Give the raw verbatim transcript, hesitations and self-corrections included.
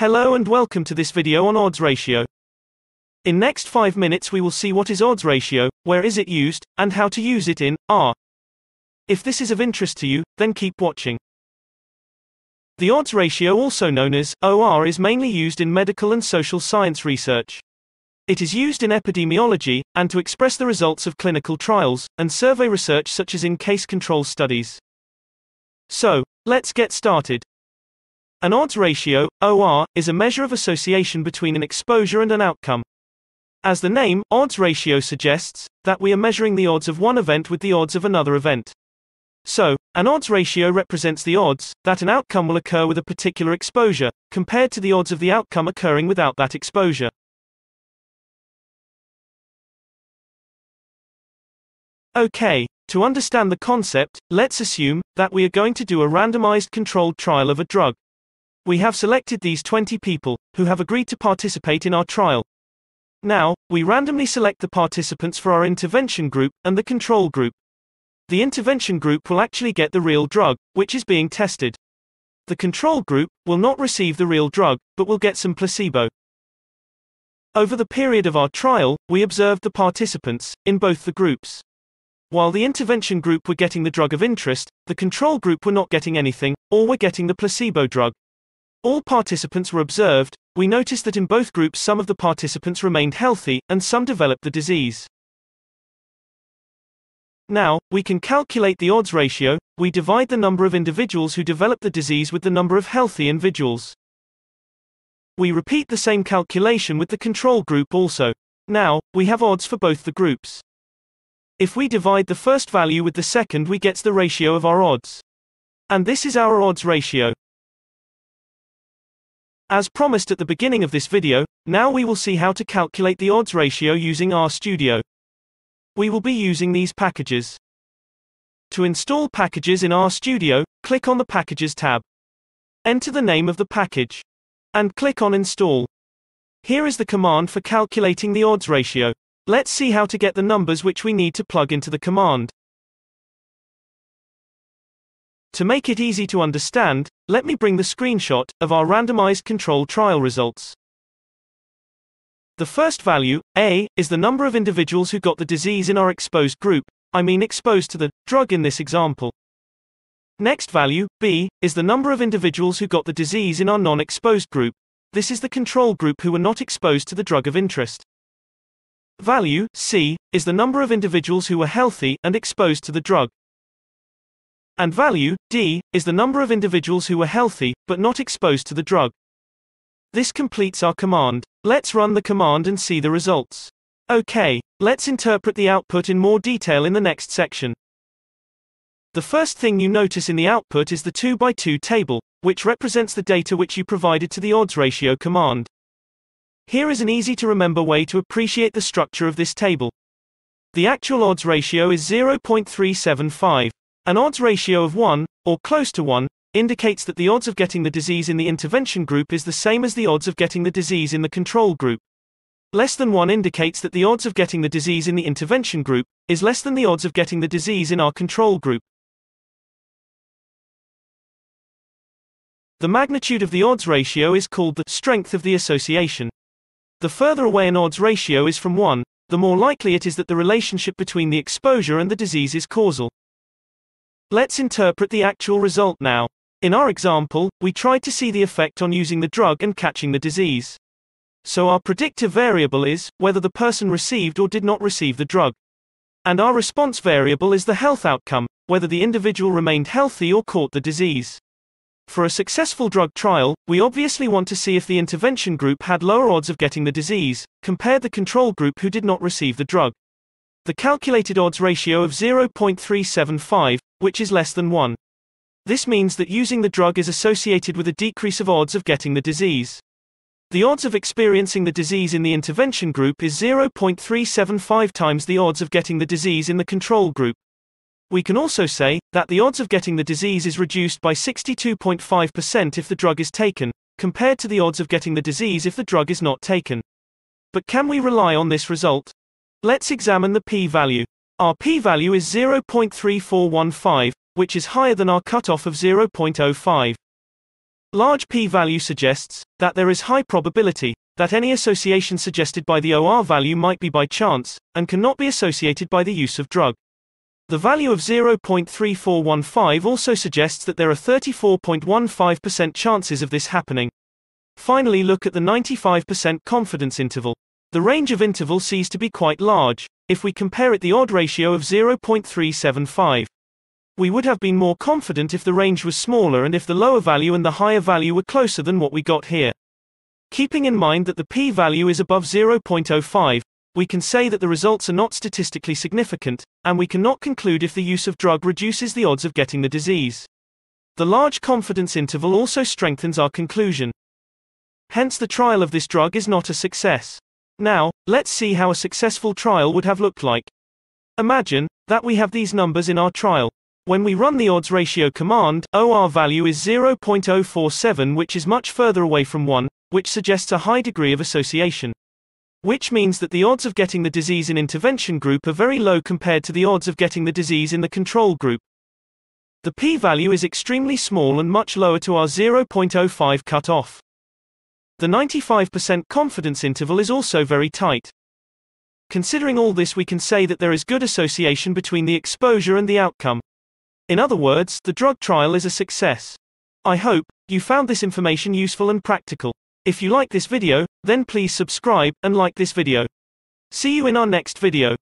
Hello and welcome to this video on odds ratio. In next five minutes we will see what is odds ratio, where is it used, and how to use it in R. If this is of interest to you, then keep watching. The odds ratio, also known as O R, is mainly used in medical and social science research. It is used in epidemiology, and to express the results of clinical trials, and survey research such as in case control studies. So, let's get started. An odds ratio, O R, is a measure of association between an exposure and an outcome. As the name, odds ratio, suggests, that we are measuring the odds of one event with the odds of another event. So, an odds ratio represents the odds that an outcome will occur with a particular exposure, compared to the odds of the outcome occurring without that exposure. Okay. To understand the concept, let's assume that we are going to do a randomized controlled trial of a drug. We have selected these twenty people, who have agreed to participate in our trial. Now, we randomly select the participants for our intervention group and the control group. The intervention group will actually get the real drug, which is being tested. The control group will not receive the real drug, but will get some placebo. Over the period of our trial, we observed the participants in both the groups. While the intervention group were getting the drug of interest, the control group were not getting anything, or were getting the placebo drug. All participants were observed. We noticed that in both groups some of the participants remained healthy, and some developed the disease. Now, we can calculate the odds ratio. We divide the number of individuals who developed the disease with the number of healthy individuals. We repeat the same calculation with the control group also. Now, we have odds for both the groups. If we divide the first value with the second, we get the ratio of our odds. And this is our odds ratio. As promised at the beginning of this video, now we will see how to calculate the odds ratio using RStudio. We will be using these packages. To install packages in RStudio, click on the Packages tab. Enter the name of the package. And click on Install. Here is the command for calculating the odds ratio. Let's see how to get the numbers which we need to plug into the command. To make it easy to understand, let me bring the screenshot of our randomized control trial results. The first value, A, is the number of individuals who got the disease in our exposed group, I mean exposed to the drug in this example. Next value, B, is the number of individuals who got the disease in our non-exposed group. This is the control group who were not exposed to the drug of interest. Value, C, is the number of individuals who were healthy and exposed to the drug. And value, D, is the number of individuals who were healthy, but not exposed to the drug. This completes our command. Let's run the command and see the results. Okay, let's interpret the output in more detail in the next section. The first thing you notice in the output is the two by two table, which represents the data which you provided to the odds ratio command. Here is an easy-to-remember way to appreciate the structure of this table. The actual odds ratio is zero point three seven five. An odds ratio of one, or close to one, indicates that the odds of getting the disease in the intervention group is the same as the odds of getting the disease in the control group. Less than one indicates that the odds of getting the disease in the intervention group is less than the odds of getting the disease in our control group. The magnitude of the odds ratio is called the strength of the association. The further away an odds ratio is from one, the more likely it is that the relationship between the exposure and the disease is causal. Let's interpret the actual result now. In our example, we tried to see the effect on using the drug and catching the disease. So our predictive variable is whether the person received or did not receive the drug. And our response variable is the health outcome, whether the individual remained healthy or caught the disease. For a successful drug trial, we obviously want to see if the intervention group had lower odds of getting the disease, compared to the control group who did not receive the drug. The calculated odds ratio of zero point three seven five, which is less than one. This means that using the drug is associated with a decrease of odds of getting the disease. The odds of experiencing the disease in the intervention group is zero point three seven five times the odds of getting the disease in the control group. We can also say that the odds of getting the disease is reduced by sixty-two point five percent if the drug is taken, compared to the odds of getting the disease if the drug is not taken. But can we rely on this result? Let's examine the p-value. Our p-value is zero point three four one five, which is higher than our cutoff of zero point zero five. Large p-value suggests that there is high probability that any association suggested by the O R value might be by chance and cannot be associated by the use of drug. The value of zero point three four one five also suggests that there are thirty-four point one five percent chances of this happening. Finally, look at the ninety-five percent confidence interval. The range of interval seems to be quite large if we compare it the odd ratio of zero point three seven five. We would have been more confident if the range was smaller and if the lower value and the higher value were closer than what we got here. Keeping in mind that the p-value is above zero point zero five, we can say that the results are not statistically significant, and we cannot conclude if the use of drug reduces the odds of getting the disease. The large confidence interval also strengthens our conclusion. Hence, the trial of this drug is not a success. Now, let's see how a successful trial would have looked like. Imagine that we have these numbers in our trial. When we run the odds ratio command, O R value is zero point zero four seven, which is much further away from one, which suggests a high degree of association. Which means that the odds of getting the disease in intervention group are very low compared to the odds of getting the disease in the control group. The p-value is extremely small and much lower to our zero point zero five cutoff. The ninety-five percent confidence interval is also very tight. Considering all this, we can say that there is good association between the exposure and the outcome. In other words, the drug trial is a success. I hope you found this information useful and practical. If you like this video, then please subscribe and like this video. See you in our next video.